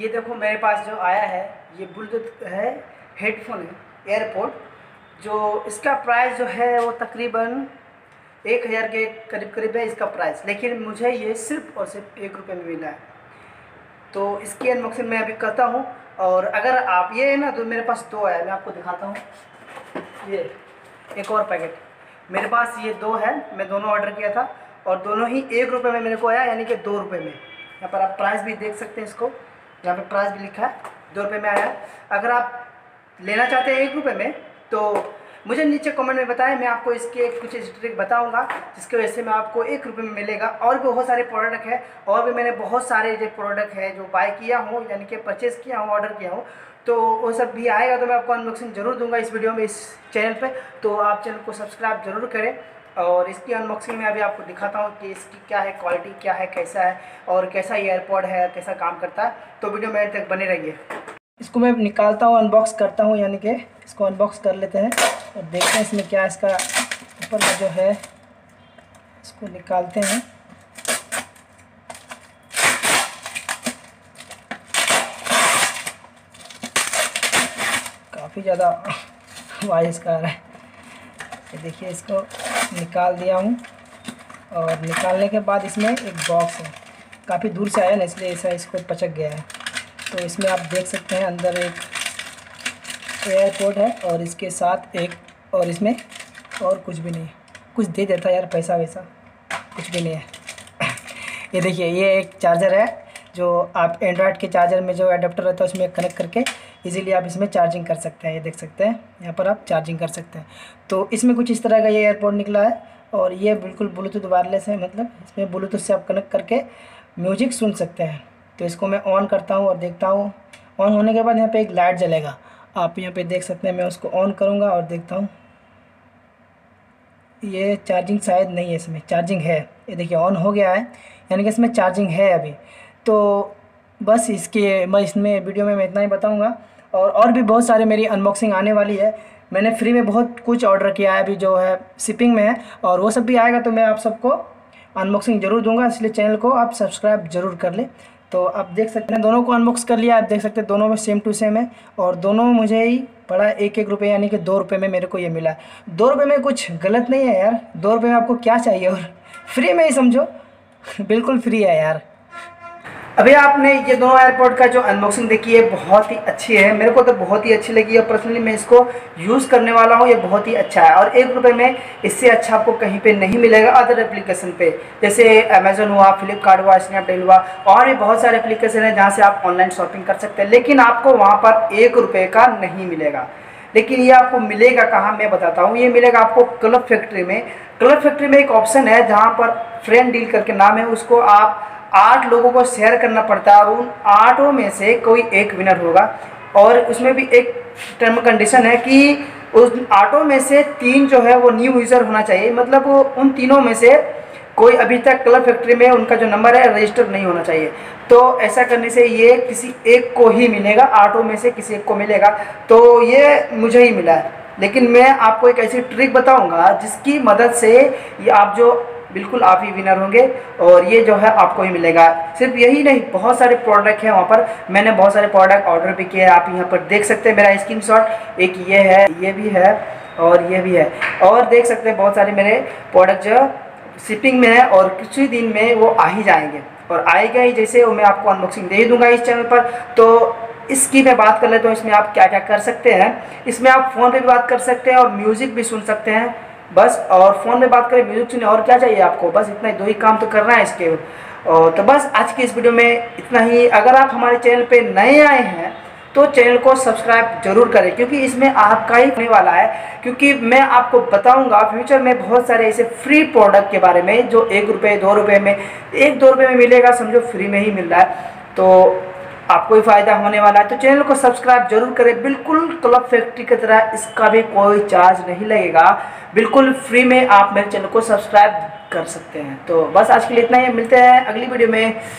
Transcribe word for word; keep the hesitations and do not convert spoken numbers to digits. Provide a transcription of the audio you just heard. ये देखो मेरे पास जो आया है ये ब्लूटूथ है, हेडफोन है, एयरपोड, जो इसका प्राइस जो है वो तकरीबन एक हज़ार के करीब करीब है इसका प्राइस, लेकिन मुझे ये सिर्फ और सिर्फ एक रुपये में मिला है। तो इसकी अनबॉक्सिंग मैं अभी करता हूँ। और अगर आप ये है ना, तो मेरे पास दो है, मैं आपको दिखाता हूँ। ये एक और पैकेट मेरे पास, ये दो है, मैं दोनों ऑर्डर किया था और दोनों ही एक रुपये में मेरे को आया, यानी कि दो रुपये में। यहाँ पर आप प्राइस भी देख सकते हैं, इसको यहाँ पर प्राइस भी लिखा है, दो रुपये में आया। अगर आप लेना चाहते हैं एक रुपये में तो मुझे नीचे कमेंट में बताएं, मैं आपको इसके कुछ ट्रिक बताऊंगा जिसकी वजह से मैं आपको एक रुपये में मिलेगा। और भी बहुत सारे प्रोडक्ट हैं, और भी मैंने बहुत सारे जो प्रोडक्ट हैं जो बाय किया हूँ, यानी कि परचेज़ किया हूँ, ऑर्डर किया हूँ, तो वो सब भी आएगा तो मैं आपको अनबॉक्सिंग ज़रूर दूंगा इस वीडियो में, इस चैनल पर। तो आप चैनल को सब्सक्राइब ज़रूर करें। और इसकी अनबॉक्सिंग में अभी आपको दिखाता हूँ कि इसकी क्या है क्वालिटी, क्या है, कैसा है, और कैसा एयरपॉड है, कैसा काम करता है। तो वीडियो में एंड तक बने रहिए। इसको मैं निकालता हूँ, अनबॉक्स करता हूँ, यानी कि इसको अनबॉक्स कर लेते हैं और देखते हैं इसमें क्या, इसका ऊपर का जो है इसको निकालते हैं। काफ़ी ज़्यादा वायस का आ रहा है, ये देखिए, इसको निकाल दिया हूँ। और निकालने के बाद इसमें एक बॉक्स है, काफ़ी दूर से आया ना इसलिए ऐसा इसको पचक गया है। तो इसमें आप देख सकते हैं अंदर एक एयरपोर्ट है और इसके साथ एक, और इसमें और कुछ भी नहीं। कुछ दे देता यार पैसा वैसा, कुछ भी नहीं है। ये देखिए, ये एक चार्जर है जो आप एंड्रॉयड के चार्जर में जो एडाप्टर रहता है उसमें कनेक्ट करके इजीली आप इसमें चार्जिंग कर सकते हैं। ये देख सकते हैं, यहाँ पर आप चार्जिंग कर सकते हैं। तो इसमें कुछ इस तरह का ये एयरपोर्ट निकला है, और ये बिल्कुल ब्लूटूथ वायरलेस है, मतलब इसमें ब्लूटूथ से आप कनेक्ट करके म्यूजिक सुन सकते हैं। तो इसको मैं ऑन करता हूँ और देखता हूँ। ऑन होने के बाद यहाँ पर एक लाइट जलेगा, आप यहाँ पे देख सकते हैं। मैं उसको ऑन करूँगा और देखता हूँ। ये चार्जिंग शायद नहीं है, इसमें चार्जिंग है। ये देखिए ऑन हो गया है, यानी कि इसमें चार्जिंग है अभी। तो बस इसके मैं इसमें वीडियो में मैं इतना ही बताऊँगा। और और भी बहुत सारे मेरी अनबॉक्सिंग आने वाली है। मैंने फ्री में बहुत कुछ ऑर्डर किया है अभी, जो है शिपिंग में है, और वो सब भी आएगा तो मैं आप सबको अनबॉक्सिंग ज़रूर दूँगा। इसलिए चैनल को आप सब्सक्राइब ज़रूर कर लें। तो आप देख सकते हैं, दोनों को अनबॉक्स कर लिया। आप देख सकते हैं दोनों में सेम टू सेम है, और दोनों मुझे ही पड़ा एक एक रुपये, यानी कि दो रुपये में मेरे को ये मिला। दो रुपये में कुछ गलत नहीं है यार, दो रुपये में आपको क्या चाहिए, और फ्री में ही समझो, बिल्कुल फ्री है यार। अभी आपने ये दोनों एयरपोर्ट का जो अनबॉक्सिंग देखी है, बहुत ही अच्छी है, मेरे को तो बहुत ही अच्छी लगी है। पर्सनली मैं इसको यूज़ करने वाला हूँ, ये बहुत ही अच्छा है। और एक रुपये में इससे अच्छा आपको कहीं पे नहीं मिलेगा अदर एप्लीकेशन पे, जैसे अमेजोन हुआ, फ्लिपकार्ट हुआ, स्नैपडील हुआ, और भी बहुत सारे एप्लीकेशन हैं जहाँ से आप ऑनलाइन शॉपिंग कर सकते हैं, लेकिन आपको वहाँ पर एक रुपये का नहीं मिलेगा। लेकिन ये आपको मिलेगा कहाँ, मैं बताता हूँ। ये मिलेगा आपको क्लब फैक्ट्री में। क्लब फैक्ट्री में एक ऑप्शन है जहाँ पर फ्रेंड डील करके नाम है, उसको आप आठ लोगों को शेयर करना पड़ता है, और उन आठों में से कोई एक विनर होगा। और उसमें भी एक टर्म कंडीशन है कि उन आठों में से तीन जो है वो न्यू यूज़र होना चाहिए, मतलब वो उन तीनों में से कोई अभी तक क्लब फैक्ट्री में उनका जो नंबर है रजिस्टर नहीं होना चाहिए। तो ऐसा करने से ये किसी एक को ही मिलेगा, आठों में से किसी एक को मिलेगा। तो ये मुझे ही मिला है, लेकिन मैं आपको एक ऐसी ट्रिक बताऊँगा जिसकी मदद से ये आप जो बिल्कुल आप ही विनर होंगे, और ये जो है आपको ही मिलेगा। सिर्फ यही नहीं, बहुत सारे प्रोडक्ट हैं वहाँ पर, मैंने बहुत सारे प्रोडक्ट ऑर्डर भी किए हैं। आप यहाँ पर देख सकते हैं मेरा स्क्रीनशॉट, एक ये है, ये भी है, और ये भी है। और देख सकते हैं बहुत सारे मेरे प्रोडक्ट जो शिपिंग में है, और कुछ ही दिन में वो आ ही जाएंगे, और आएगा ही जैसे वो मैं आपको अनबॉक्सिंग दे ही दूँगा इस चैनल पर। तो इसकी मैं बात कर लेता हूँ, इसमें आप क्या क्या कर सकते हैं। इसमें आप फ़ोन पर भी बात कर सकते हैं और म्यूज़िक भी सुन सकते हैं, बस। और फ़ोन में बात करें, म्यूज़िक सुने, और क्या चाहिए आपको, बस इतना ही, दो ही काम तो करना है इसके। और तो बस आज की इस वीडियो में इतना ही। अगर आप हमारे चैनल पे नए आए हैं तो चैनल को सब्सक्राइब जरूर करें, क्योंकि इसमें आपका ही होने वाला है। क्योंकि मैं आपको बताऊंगा फ्यूचर में बहुत सारे ऐसे फ्री प्रोडक्ट के बारे में जो एक रुपये दो रुपये में, एक दो रुपये में मिलेगा, समझो फ्री में ही मिल रहा है, तो आपको ही फ़ायदा होने वाला है। तो चैनल को सब्सक्राइब जरूर करें। बिल्कुल क्लब फैक्ट्री की तरह इसका भी कोई चार्ज नहीं लगेगा, बिल्कुल फ्री में आप मेरे चैनल को सब्सक्राइब कर सकते हैं। तो बस आज के लिए इतना ही, मिलते हैं अगली वीडियो में।